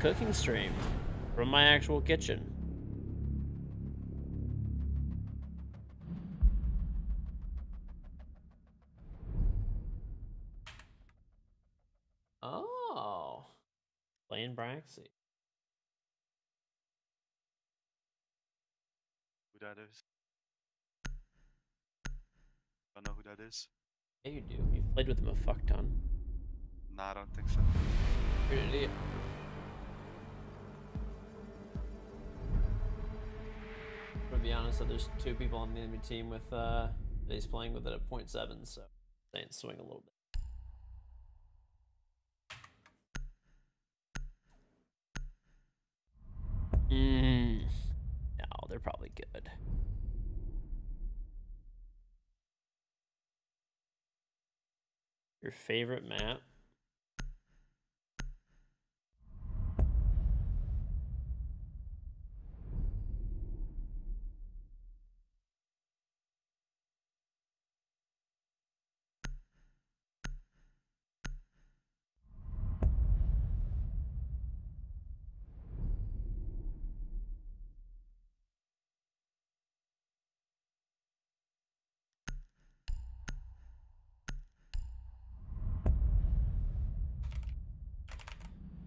Cooking stream from my actual kitchen. Oh, playing Braxy. Who that is? I don't know who that is. Yeah, you do. You've played with him a fuck ton. Nah, I don't think so. You're an idiot. To be honest, so there's two people on the enemy team with that he's playing with it at 0.7, so they can swing a little bit. No, they're probably good. Your favorite map?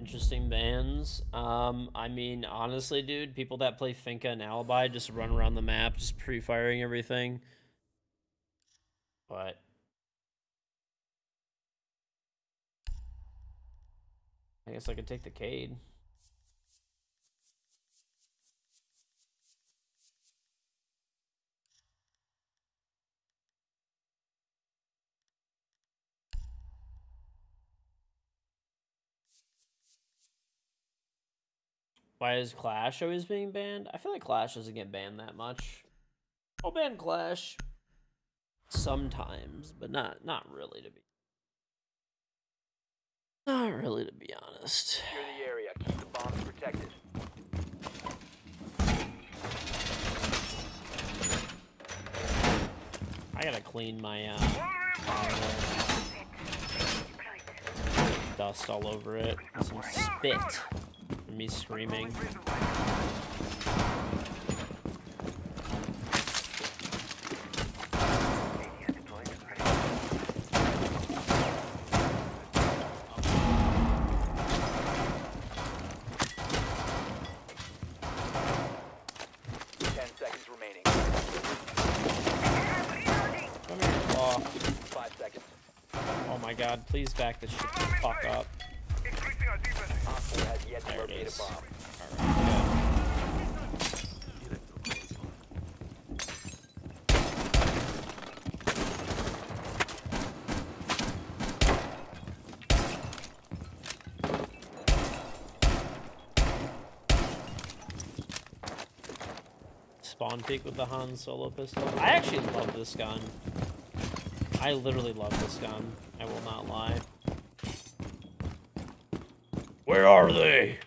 Interesting bands. I mean, honestly, dude, people that play Finka and Alibi just run around the map, just pre-firing everything. But I guess I could take the Kaid. Why is Clash always being banned? I feel like Clash doesn't get banned that much. I'll ban Clash sometimes, but not really to be honest. Secure the area. Keep the bombs protected. I gotta clean my dust all over it. Some spit. Me screaming. Come here. 5 seconds. Oh my god, please back this shit the fuck up. There it is. All right, spawn peek with the Han Solo pistol. I actually love this gun. I literally love this gun. I will not lie. Where are they?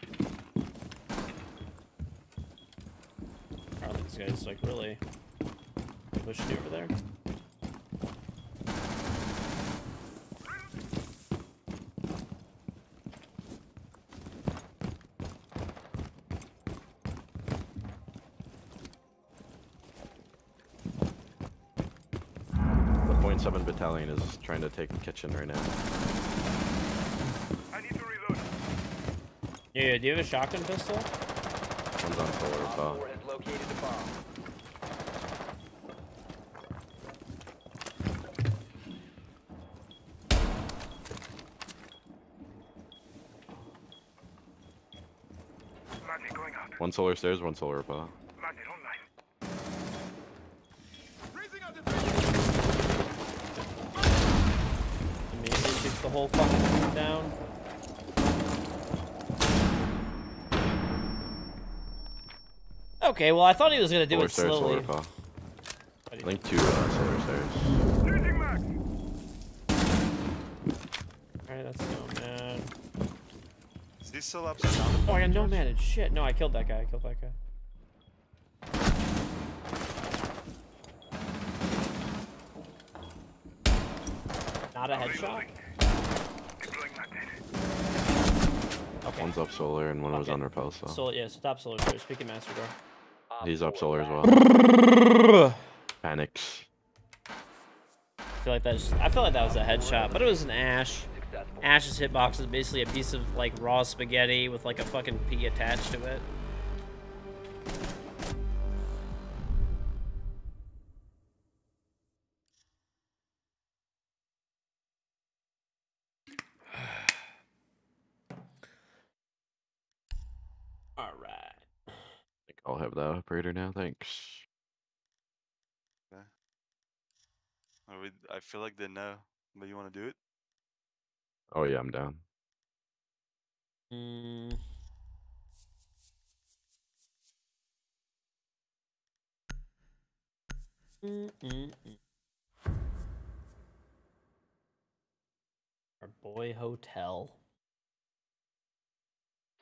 Are these guys like really pushing over there? The .7 battalion is trying to take the kitchen right now. Yeah, do you have a shotgun pistol? One's on forward, pal. One solar stairs, one solar pal. I mean, he takes the whole fucking thing down. Okay, well I thought he was gonna do it slowly. I think two solar stairs. Alright, that's Nomad. Is he still upside down? Oh, I got Nomad and shit. No, I killed that guy. Not a headshot. Okay. One's up solar and one was on repel. So yeah, so top solar first. Speaking master door. He's up solar as well. Panics. I feel like that was a headshot, but it was an Ash. Ash's hitbox is basically a piece of like raw spaghetti with like a fucking pea attached to it. All right. I think I'll have the operator now. Thanks. Okay. I feel like they know, but you want to do it? Oh yeah, I'm down. Our boy hotel.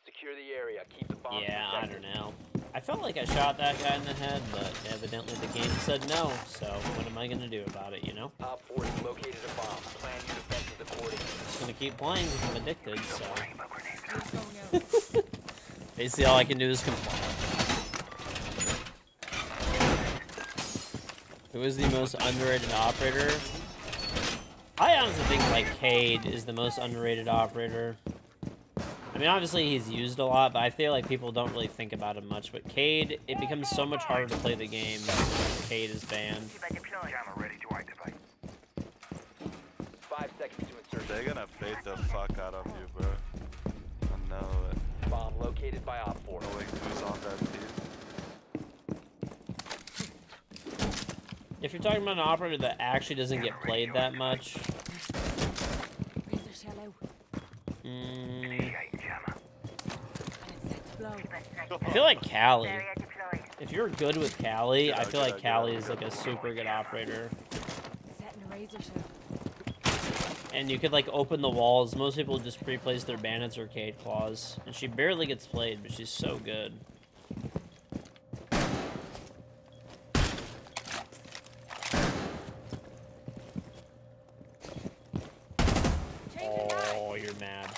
Secure the area. Keep the bomb. Yeah, I don't know. I felt like I shot that guy in the head, but evidently the game said no. So what am I gonna do about it? You know. Op 4 has located a bomb. Plan your defenses accordingly. Just gonna keep playing because I'm addicted. So. Basically, all I can do is comply. Who is the most underrated operator? I honestly think like Kaid is the most underrated operator. I mean, obviously he's used a lot, but I feel like people don't really think about him much. But Kaid, it becomes so much harder to play the game when Kaid is banned. They're gonna bait the fuck out of you, bro. I know it. Bomb located by Op 4. Like, who's on that team? If you're talking about an operator that actually doesn't get played that much. I feel like Callie. If you're good with Callie, I feel like Callie is like a super good operator. And you could like open the walls. Most people just pre-place their bandits or Kaid claws. And she barely gets played, but she's so good. Oh, you're mad.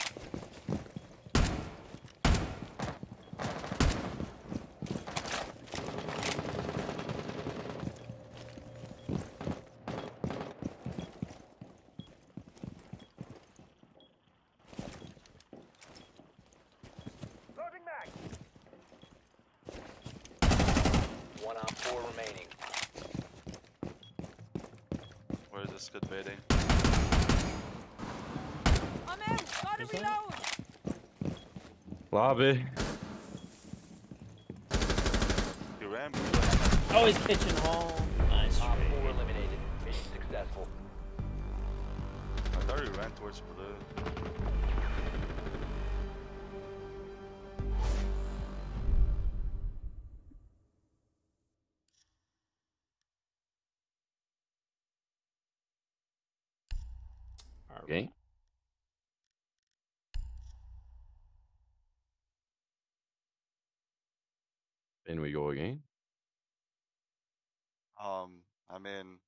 Lobby. Oh, he's pitching home. Nice. Op 4 eliminated. Mission successful. I thought he ran towards blue. Okay. In we go again. I'm in.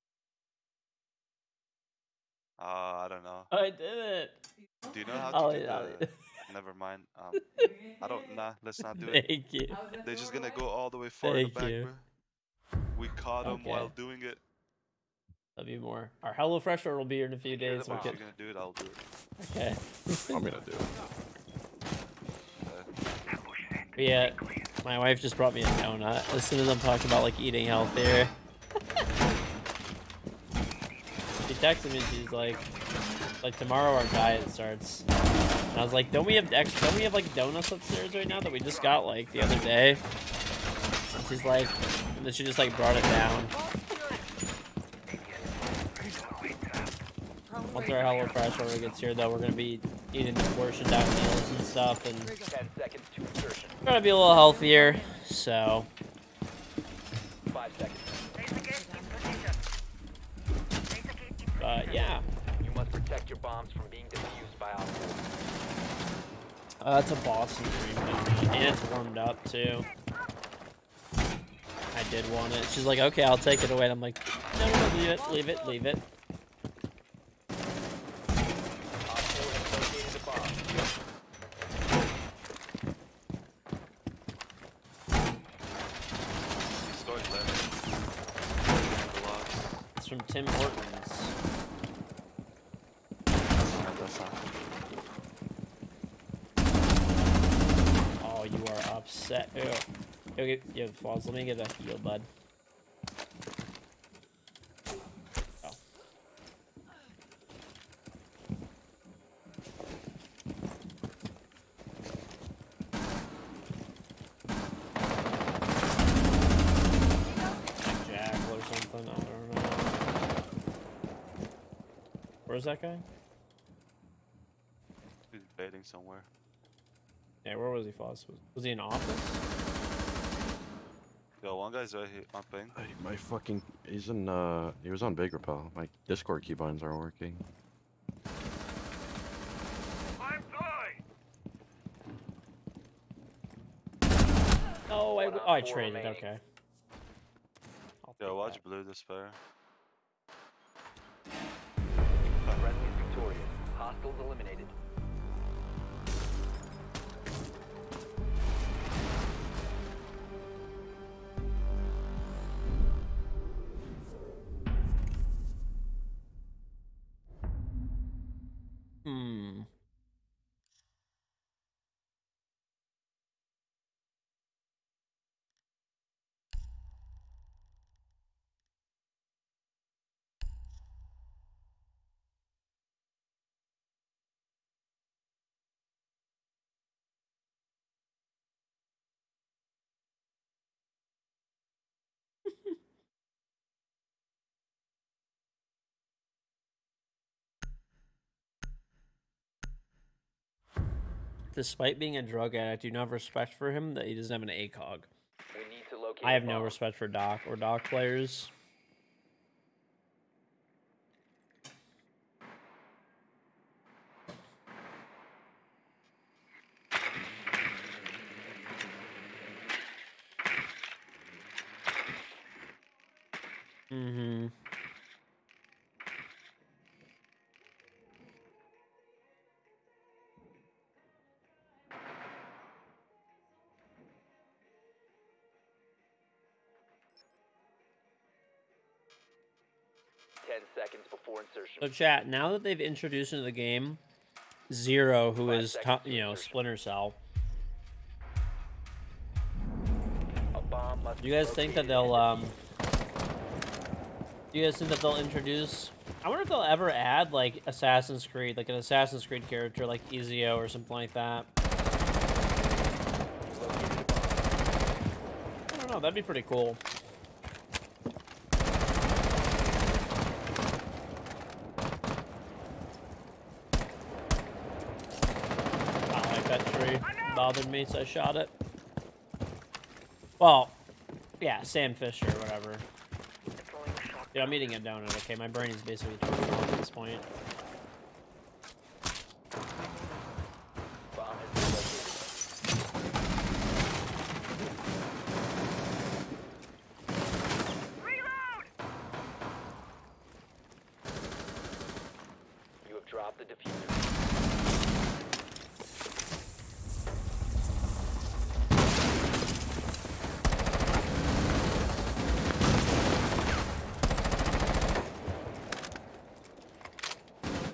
I don't know. I did it. Do you know how to do it? Never mind. I don't. Nah, let's not do it. Thank you. They're just gonna go all the way forward and back. Bro. We caught them while doing it. Love you more. Our HelloFresh order will be here in a few days. If you're gonna do it, I'll do it. Okay. I'm gonna do it. Yeah. My wife just brought me a donut. As soon as I'm talking about like eating healthier, she texted me. She's like tomorrow our diet starts. And I was like, don't we have like donuts upstairs right now that we just got like the other day? And she's like, and then she just like brought it down. Once our HelloFresh order gets here, though, we're gonna be eating the portioned out meals and stuff, and 10 seconds to insertion. We're gonna be a little healthier, so. 5 seconds. But yeah. You must protect your bombs from being defused by it's a Boston dream, and it's warmed up too. I did want it. She's like, okay, I'll take it away, and I'm like, no, leave it. from Tim Hortons. Oh, you are upset. Ew. Ew, yo, Fawz, let me get that heal, bud. Where's that guy? He's baiting somewhere. Yeah, where was he, Foss? Was he in office? Yo, one guy's right here. I'm ping. Hey, my fucking. He's in. He was on Big Repel. My Discord keybinds aren't working. I'm dying. Oh, I traded. Okay. Yo, watch that. Blue Despair. Hostiles eliminated. Hmm. Despite being a drug addict, I do not have respect for him that he doesn't have an ACOG. We need to locate I have no respect for Doc or Doc players. Mm-hmm. So chat, now that they've introduced into the game Zero, who is, you know, Splinter Cell, do you guys think that they'll introduce, I wonder if they'll ever add like Assassin's Creed, like an Assassin's Creed character like Ezio or something like that? I don't know, that'd be pretty cool. Bothered me, so I shot it. Well, yeah, Sam Fisher, whatever. Dude, I'm eating a donut, okay? My brain is basically at this point.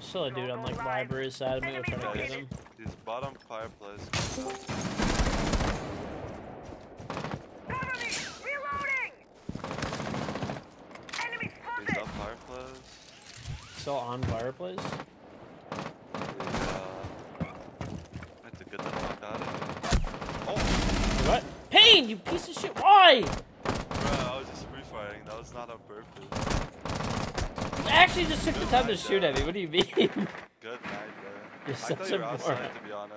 Still a dude on like library side of me, I'm trying to get him. He's bottom fireplace. Cover me! Reloading! Enemy spotted! He's on fireplace. Still on fireplace? I have to get the fuck out of here. Oh! What? Pain, you piece of shit! Why? Bruh, I was just refiring. That was not on purpose. Actually, just took the time to shoot at me. What do you mean? Good night, bro. You're such a moron. To be honest.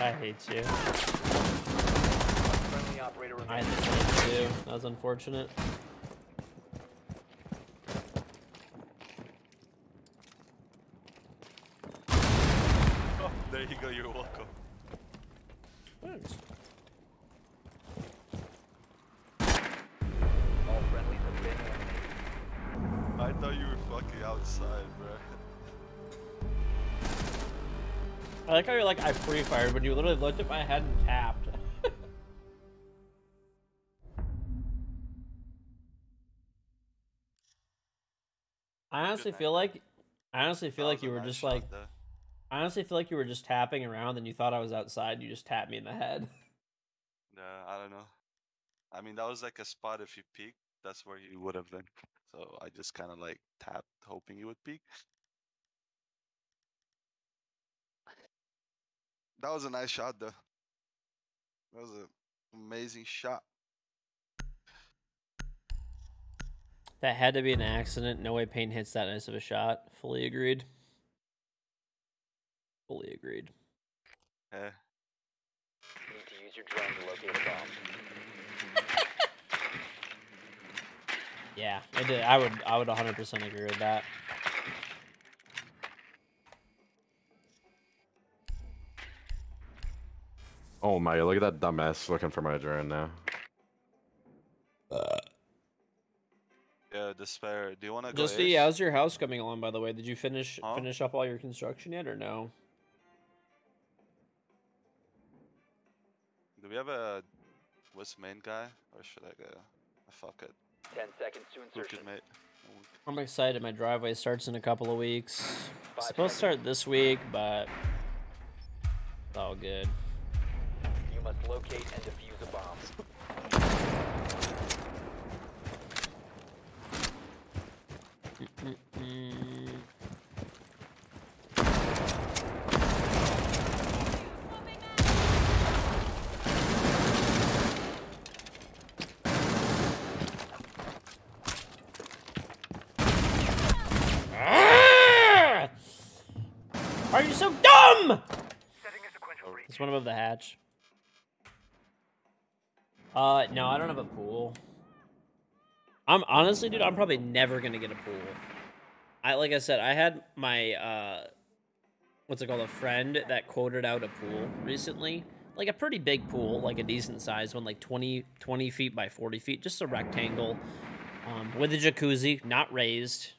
I hate you. I hate you too. That was unfortunate. Oh, there you go. You're welcome. Thanks. I thought you were fucking outside, bro. I like how you're like, I free fired, but you literally looked at my head and tapped. I honestly feel like you were just tapping around and you thought I was outside and you just tapped me in the head. No, I don't know. I mean, that was like a spot if you peeked, that's where you would have been. So I just kind of like tapped hoping you would peek. That was a nice shot though. That was an amazing shot. That had to be an accident. No way Payne hits that nice of a shot. Fully agreed. Fully agreed. Yeah. You need to use your drone to locate a bomb. Yeah, it did. I would 100% agree with that. Oh my, look at that dumbass looking for my drone now. Yeah, Despair, do you want to go? Dusty, how's your house coming along, by the way? Did you finish up all your construction yet, or no? Do we have a West Main guy, or should I go? Fuck it. 10 seconds to insertion. Good, mate. I'm excited. My driveway starts in a couple of weeks. It's supposed to start this week, but it's all good. You must locate and defuse a bomb. Are you so dumb? It's one above the hatch. No, I don't have a pool. I'm honestly, dude, I'm probably never gonna get a pool. Like I said, I had my what's it called, a friend that quoted out a pool recently, like a pretty big pool, like a decent sized one, like 20 feet by 40 feet, just a rectangle, with a jacuzzi, not raised,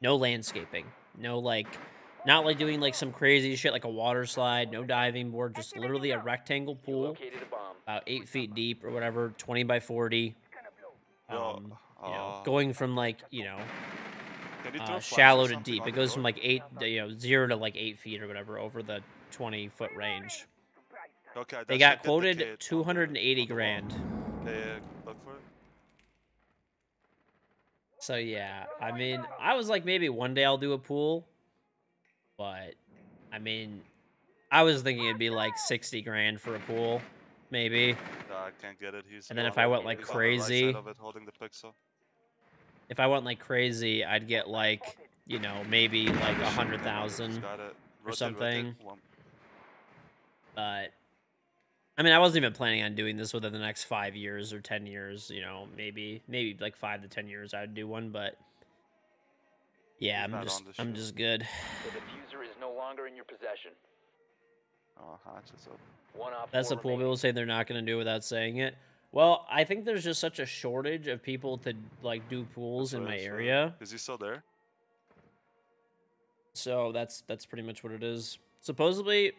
no landscaping, no like, not like doing like some crazy shit like a water slide, no diving board, just literally a rectangle pool, about 8 feet deep or whatever, 20 by 40. You know, going from like, you know, shallow to deep. It goes from like 0 to like 8 feet or whatever over the 20-foot range. Okay, they got quoted the 280 grand. They look for it. So yeah, I mean, I was like, maybe one day I'll do a pool, but I mean, I was thinking it'd be like 60 grand for a pool, maybe. No, I can't get it. He's and then if I went like crazy, if I went like crazy, I'd get like, you know, maybe like 100,000 or something. But I mean, I wasn't even planning on doing this within the next 5 years or 10 years. You know, maybe like 5 to 10 years, I'd do one. But yeah, I'm just good. The diffuser is no longer in your possession. Oh, that's a pool. People say they're not going to do it without saying it. Well, I think there's just such a shortage of people to like do pools in my area. Is he still there? So that's pretty much what it is. Supposedly,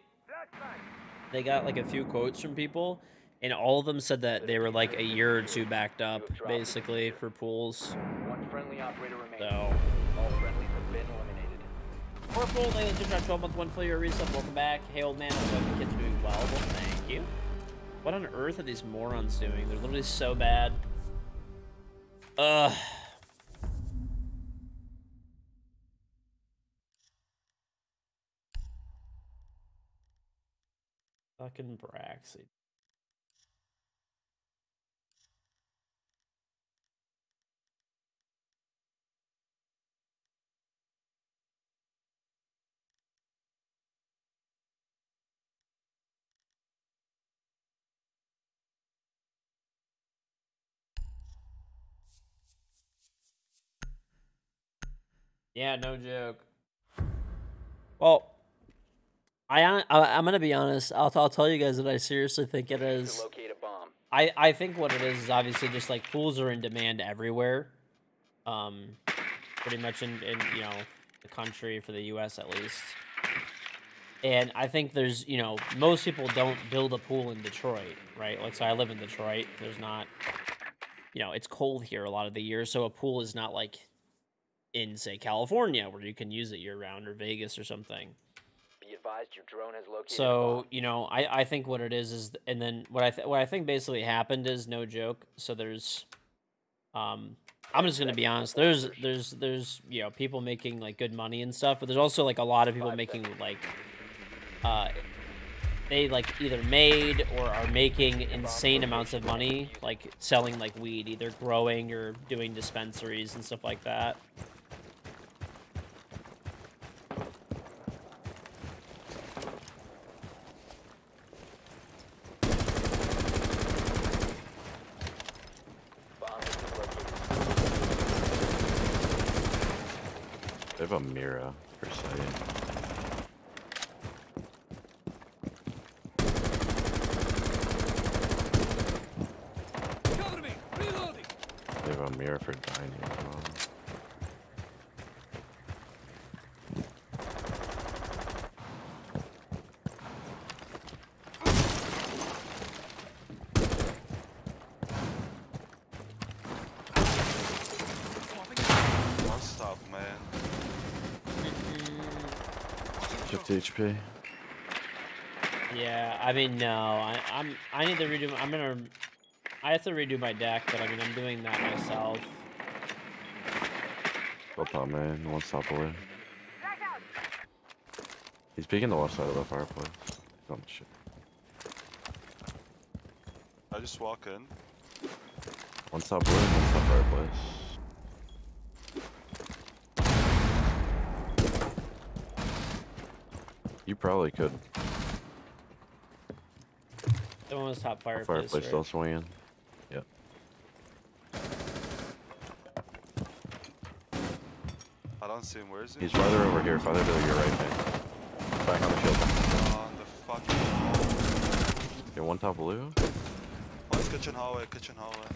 they got like a few quotes from people, and all of them said that they were like a year or two backed up, basically, for pools. One friendly operator remains. So. All friendlies have been eliminated. Corporal, ladies and gentlemen, 12-month, 1 failure reset. Welcome back. Hey, old man, I hope the kids are doing well. Well, thank you. What on earth are these morons doing? They're literally so bad. Ugh. Fucking Braxy. Yeah, no joke. Well, I'm gonna be honest. I'll tell you guys that I seriously think it is. I think what it is obviously just like pools are in demand everywhere, pretty much in you know, the country, for the U.S. at least. And I think there's, you know, most people don't build a pool in Detroit, right? Like, so I live in Detroit. There's not, you know, it's cold here a lot of the year, so a pool is not like in, say, California, where you can use it year-round, or Vegas or something. Be advised, your drone has located. So, you know, I think what it is, and then what I think basically happened is, no joke, so there's, I'm just going to be honest, there's, you know, people making, like, good money and stuff, but there's also, like, a lot of people making, like, they, like, either made or are making insane amounts of money, like, selling, like, weed, either growing or doing dispensaries and stuff like that. They have a mirror per se. Mirror for dining room. What's up, man? 50 HP. Yeah, I mean, no, I need to redo. I have to redo my deck, but I mean, I'm doing that myself. What's up, man? One stop away. He's peeking the left side of the fireplace. Oh, shit. I just walk in. One stop away, one stop fireplace. You probably could. That one was top fireplace. Fireplace still swinging. I don't see him. Where is he? He's farther over here, farther to your right, man. Back on the shield. On the fucking... Okay, one top blue. One's kitchen hallway, kitchen hallway.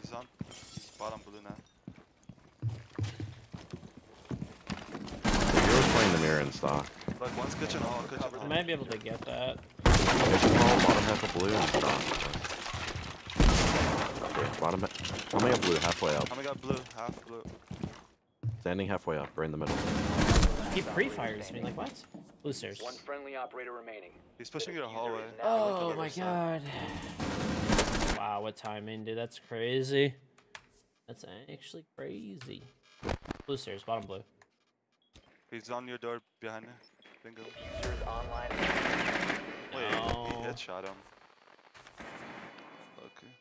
He's on bottom blue now. You're playing the mirror in stock. Like one's kitchen hall, kitchen hall. I might be able to get that. Kitchen hall, bottom half of blue, and stop. Okay, bottom half. I'm gonna get blue, halfway up. I'm gonna get blue, half blue. Standing halfway up, right in the middle. He pre-fires me, like what? Blue stairs. One friendly operator remaining. He's pushing you to the hallway. Oh my god. Wow, what timing, dude. That's crazy. That's actually crazy. Blue stairs, bottom blue. He's on your door, behind me. Bingo. Online. Wait, no. He headshot him. Okay.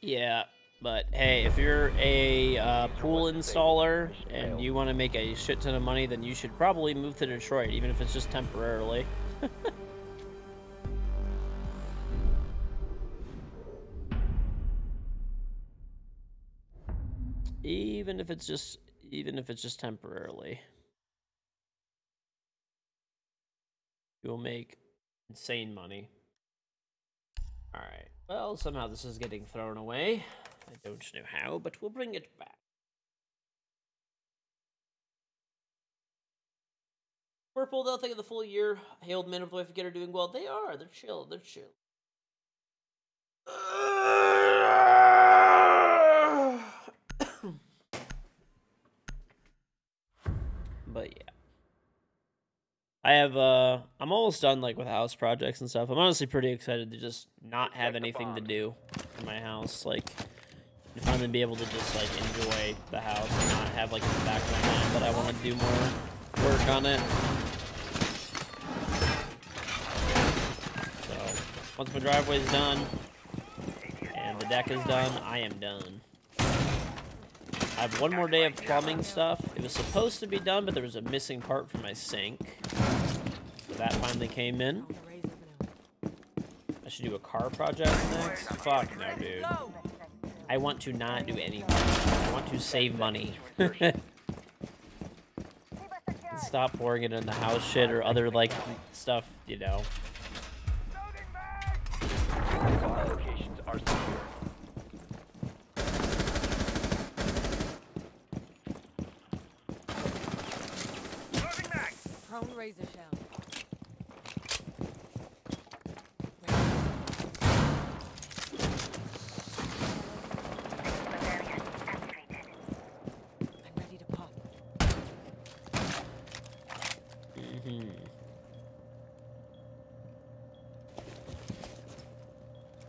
Yeah, but hey, if you're a pool installer and you want to make a shit ton of money, then you should probably move to Detroit, even if it's just temporarily. Even if it's just temporarily, you'll make insane money. All right. Well, somehow this is getting thrown away. I don't know how, but we'll bring it back. Purple, they'll think of the full year. Hey, old men of the wife get her doing well. They are. They're chill. They're chill. But yeah, I have, I'm almost done, like, with house projects and stuff. I'm honestly pretty excited to just not have anything to do in my house. Like, if I'm gonna be able to just, like, enjoy the house and not have, like, in the back of my mind that I want to do more work on it. So, once my driveway's done and the deck is done, I am done. I have one more day of plumbing stuff. It was supposed to be done, but there was a missing part for my sink. So that finally came in. I should do a car project next. Fuck no, dude. I want to not do anything. I want to save money. Stop pouring it in the house shit or other, like, stuff, you know. razor down.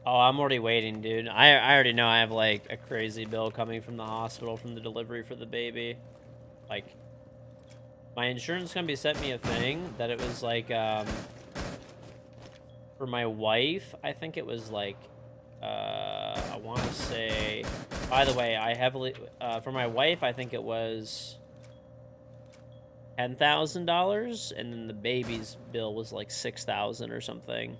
Oh, I'm already waiting, dude. I already know I have, like, a crazy bill coming from the hospital from the delivery for the baby. Like, my insurance company sent me a thing that it was, like, for my wife, I think it was, like, I want to say, by the way, I heavily, for my wife, I think it was $10,000, and then the baby's bill was, like, $6,000 or something.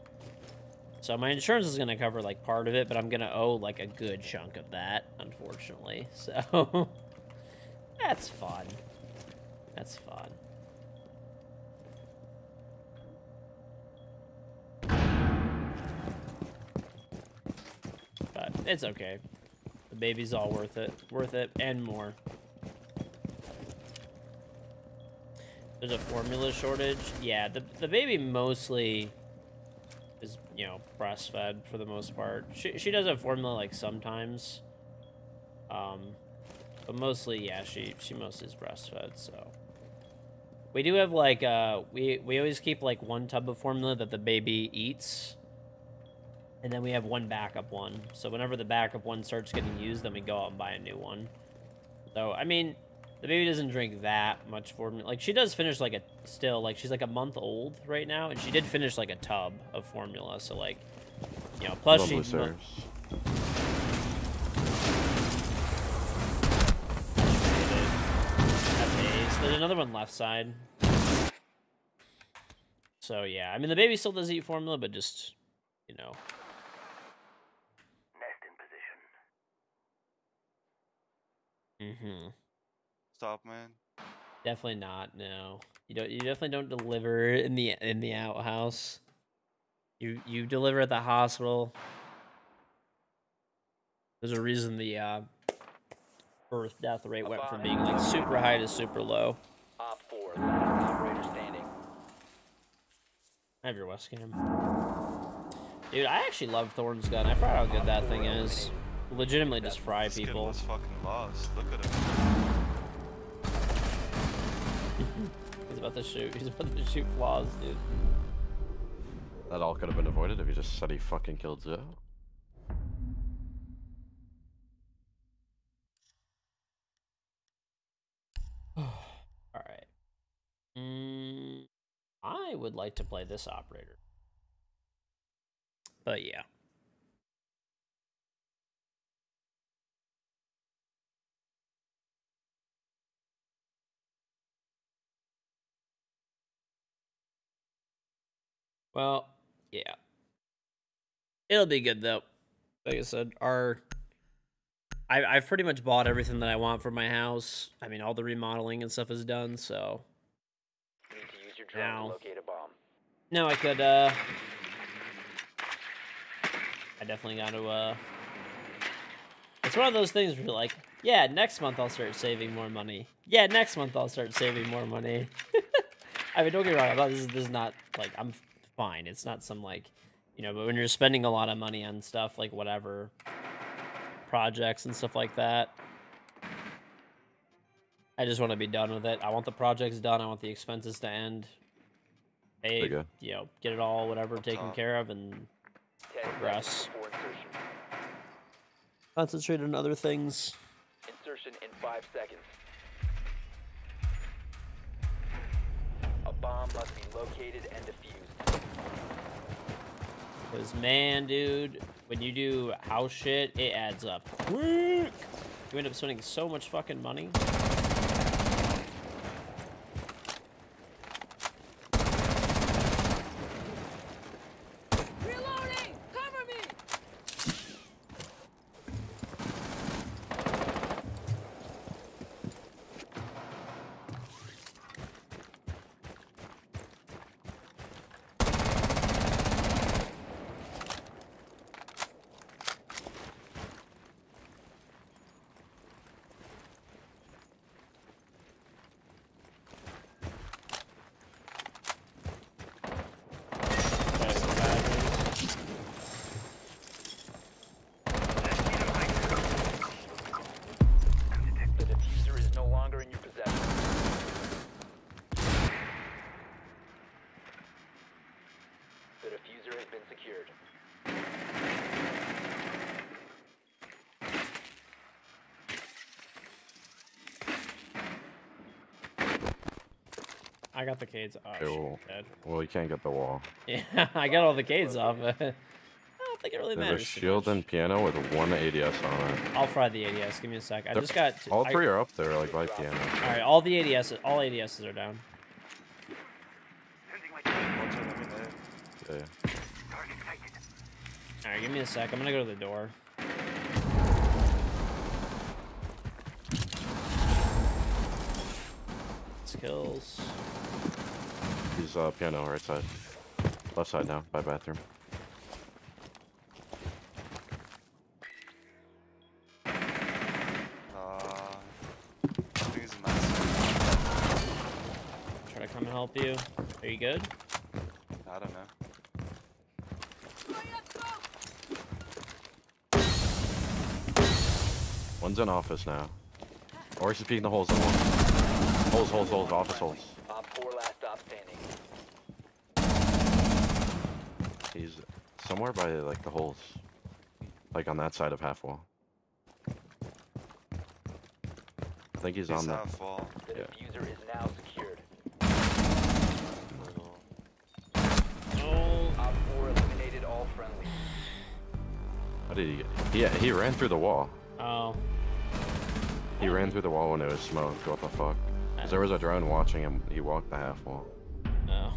So my insurance is going to cover, like, part of it, but I'm going to owe, like, a good chunk of that, unfortunately. So, that's fun. That's fun. But it's okay. The baby's all worth it. Worth it and more. There's a formula shortage. Yeah, the baby mostly is, you know, breastfed for the most part. She does have formula, like, sometimes. But mostly, yeah, she mostly is breastfed, so. We do have, like, we always keep, like, one tub of formula that the baby eats. And then we have one backup one. So whenever the backup one starts getting used, then we go out and buy a new one. So, I mean, the baby doesn't drink that much formula. Like, she does finish, like, she's, like, a month old right now, and she did finish, like, a tub of formula, so, like, you know, plus she... There's another one left side. So, yeah. I mean, the baby still does eat formula, but just, you know... Nest in position. Mm-hmm. Stop, man. Definitely not. No, you don't. You definitely don't deliver in the outhouse. You deliver at the hospital. There's a reason the birth death rate went from being like super high to super low. Op 4, operator standing. I have your West Cam. Dude, I actually love Thorn's gun. I forgot how good that thing is. Legitimately, just fry people. Was fucking lost. Look at him. He's about to shoot. He's about to shoot flaws, dude. That all could have been avoided if he just said he fucking killed Zero. Alright. I would like to play this operator. But yeah. Well, yeah. It'll be good, though. Like I said, I've pretty much bought everything that I want for my house. I mean, all the remodeling and stuff is done, so... You need to use your drone to locate a bomb. Now I could, I definitely got to, It's one of those things where you're like, yeah, next month I'll start saving more money. Yeah, next month I'll start saving more money. I mean, don't get me wrong, this is not, like, I'm... fine, it's not some, like, you know, but when you're spending a lot of money on stuff, like, whatever, projects and stuff like that, I just want to be done with it. I want the projects done, I want the expenses to end, hey, you know, get it all, whatever, taken care of, and progress. Concentrate on other things. Insertion in 5 seconds. A bomb must be located and defused. Because, man, dude, when you do house shit, it adds up. You end up spending so much fucking money. Reloading! Cover me! I got the Cades off. Oh, well, you can't get the wall. Yeah, I got all the Cades off. I don't think it really matters. There's a shield and piano with one ADS on it. I'll fry the ADS. Give me a sec. I just got... All three are up there, like, by piano. All right, all the ADSs, all ADSs are down. Yeah. All right, give me a sec. I'm going to go to the door. Kills. He's piano right side. Left side now, by bathroom. I think he's in that side. Try to come and help you. Are you good? I don't know. One's in office now. Or he's peeking the holes in one. Holes, holes, holes, office holes. He's somewhere by like the holes. Like on that side of half wall. I think he's on that. Half wall. The diffuser is now secured. Oh. Op 4 eliminated all friendly. How did he get? Yeah, he ran through the wall. Oh. He ran through the wall when it was smoked. What the fuck? There was a drone watching him. He walked the half wall. No.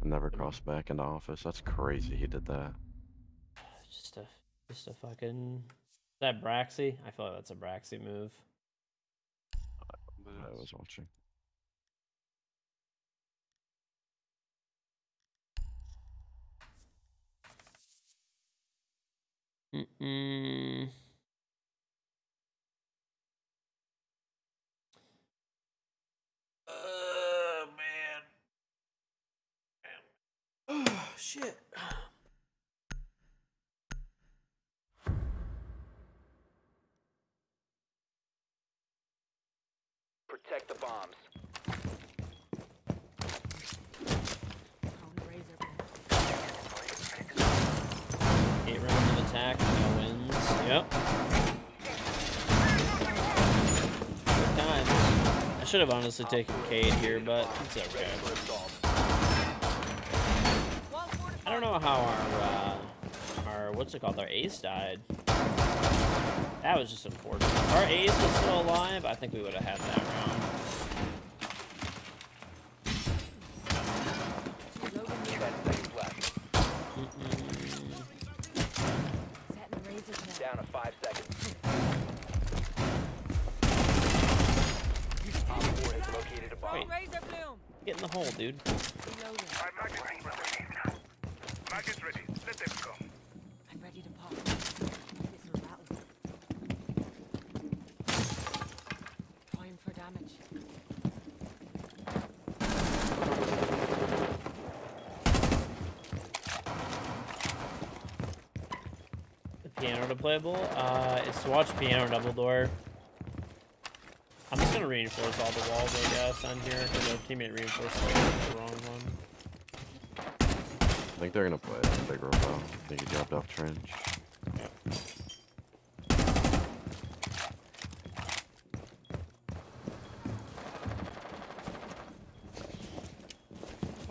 And never crossed back into office. That's crazy. He did that. Just a fucking. Is that Braxy? I feel like that's a Braxy move. I was watching. Mm-mm. Oh, shit. Protect the bombs. Eight rounds of attack, no wins. Yep. Good times. I should have honestly taken Kaid here, but it's okay. I don't know how our what's it called? Our ace died. That was just unfortunate. If our ace was still alive, I think we would have had that round. Mm-mm. Down to 5 seconds. Wait. Get in the hole, dude. Magic's ready. Let them come. I'm ready to pop. Time for damage. The piano to playable? It's to watch piano double door. I'm just gonna reinforce all the walls, I guess, on here, because our teammate reinforced the wrong one. I think they're gonna play a big rope out. I think he dropped off trench. Yeah.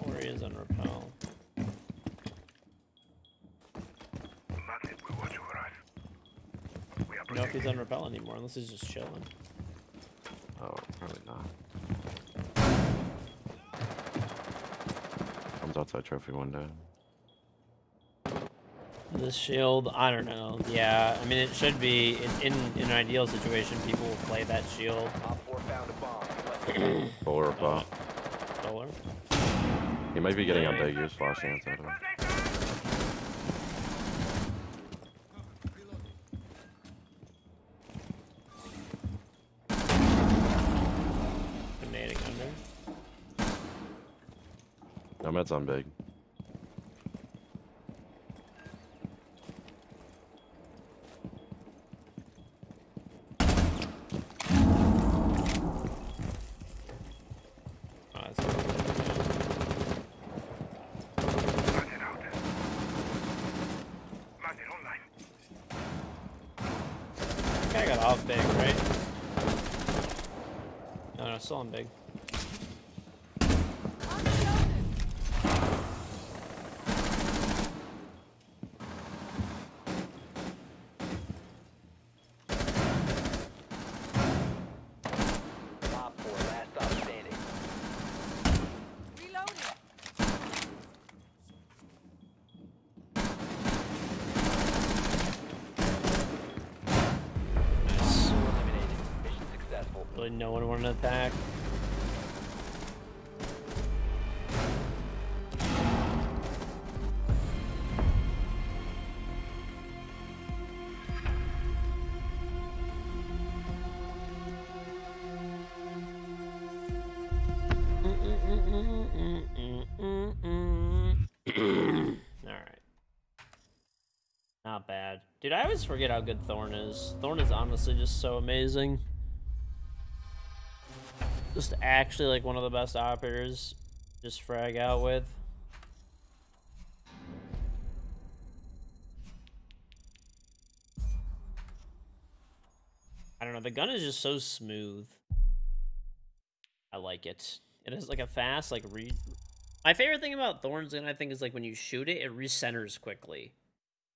Or he is on rappel. I don't know if he's on rappel anymore, unless he's just chilling. Oh, probably not. Comes outside trophy window. The shield, I don't know. Yeah, I mean it should be in an ideal situation. People will play that shield. Bowler up. Bowler. He might be getting a big use flashing inside of him. Grenading under. No meds on big. Big. Really, no one wanted to attack. Dude, I always forget how good Thorn is. Thorn is honestly just so amazing. Just actually like one of the best operators to just frag out with. I don't know, the gun is just so smooth. I like it. It is like a fast, like My favorite thing about Thorn's gun, I think, is like when you shoot it, it recenters quickly.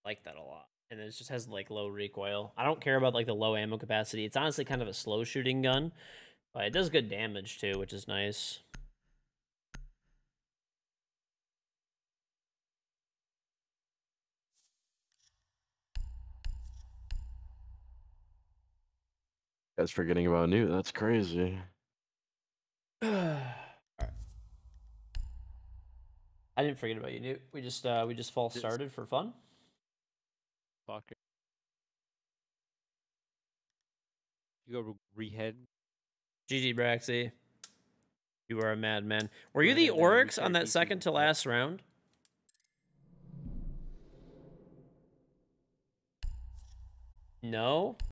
I like that a lot. And it just has like low recoil. I don't care about like the low ammo capacity. It's honestly kind of a slow shooting gun, but it does good damage too, which is nice. That's forgetting about Newt. That's crazy. All right. I didn't forget about you, Newt. We just false started for fun. You go rehead. GG Braxy, you are a madman. Were you the Oryx on that second to last round? No.